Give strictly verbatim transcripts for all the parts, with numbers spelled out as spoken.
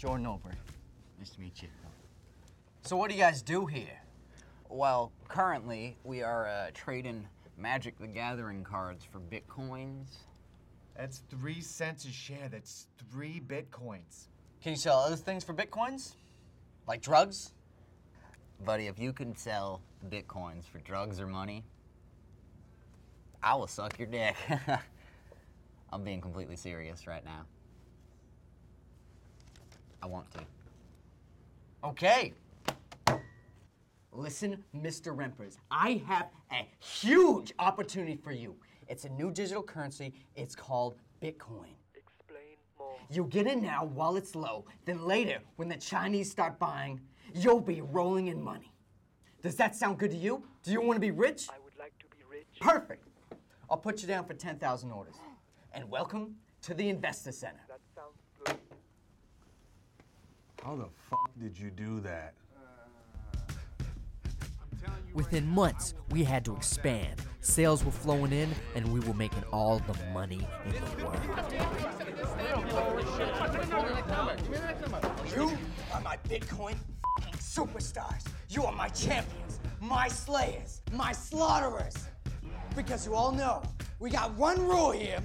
Jordan Over. Nice to meet you. So what do you guys do here? Well, currently we are uh, trading Magic the Gathering cards for Bitcoins. That's three cents a share. That's three Bitcoins. Can you sell other things for Bitcoins? Like drugs? Buddy, if you can sell Bitcoins for drugs or money, I will suck your dick. I'm being completely serious right now. I want to. Okay. Listen, Mister Rempers, I have a huge opportunity for you. It's a new digital currency. It's called Bitcoin. Explain more. You get it now while it's low. Then later, when the Chinese start buying, you'll be rolling in money. Does that sound good to you? Do you want to be rich? I would like to be rich. Perfect. I'll put you down for ten thousand orders. And welcome to the Investor Center. That sounds good. How the fuck did you do that? Within months, we had to expand. Sales were flowing in, and we were making all the money in the world. You are my Bitcoin fucking superstars. You are my champions, my slayers, my slaughterers. Because you all know, we got one rule here.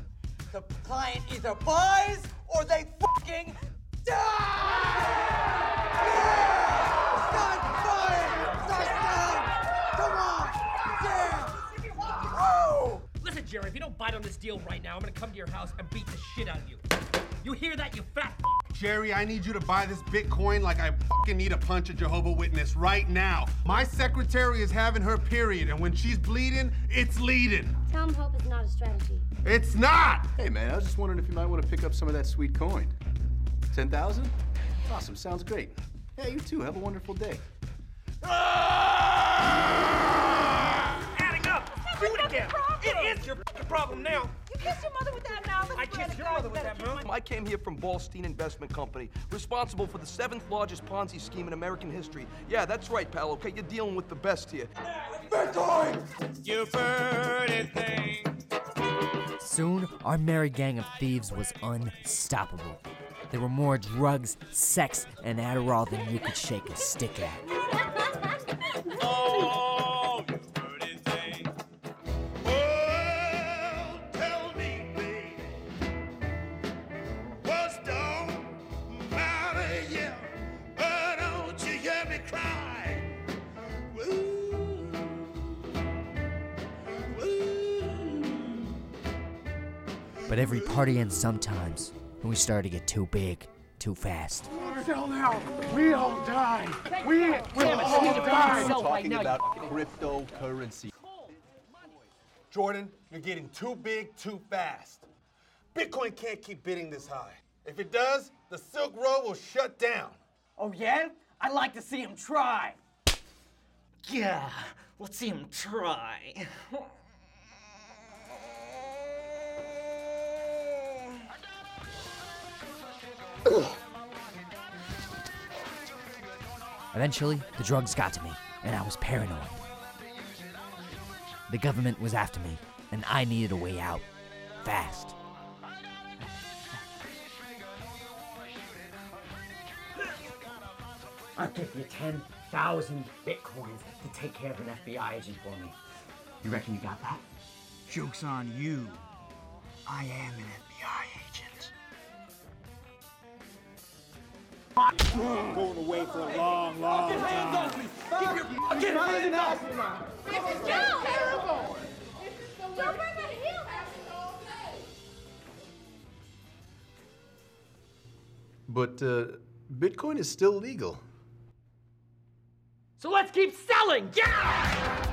The client either buys or they fucking die! Jerry, if you don't bite on this deal right now, I'm gonna come to your house and beat the shit out of you. You hear that, you fat f***? Jerry, I need you to buy this Bitcoin like I fucking need a punch a Jehovah's Witness right now. My secretary is having her period, and when she's bleeding, it's leading. Tom, hope is not a strategy. It's not! Hey, man, I was just wondering if you might want to pick up some of that sweet coin. ten thousand? Awesome, sounds great. Yeah, you too. Have a wonderful day. Adding up! Do it again! It is your problem now. You kissed your mother with that mouth. I kissed your mother with that mouth. I came here from Ballstein Investment Company, responsible for the seventh largest Ponzi scheme in American history. Yeah, that's right, pal, okay? You're dealing with the best here. Bitcoin! You've heard it, thing. Soon, our merry gang of thieves was unstoppable. There were more drugs, sex, and Adderall than you could shake a stick at. Oh! But every party ends sometimes, and we started to get too big, too fast. Sell now, we all die. We will all die. We're talking about cryptocurrency. Jordan, you're getting too big, too fast. Bitcoin can't keep bidding this high. If it does, the Silk Road will shut down. Oh yeah? I'd like to see him try. Yeah, let's see him try. Eventually, the drugs got to me, and I was paranoid. The government was after me, and I needed a way out. Fast. I'll give you ten thousand Bitcoins to take care of an F B I agent for me. You reckon you got that? Joke's on you. I am an F B I agent. I'm going away for a long, long time. Get your hands off me! Get your fucking hands off me! This is terrible! This is the worst. But uh, Bitcoin is still legal. So let's keep selling! Yeah!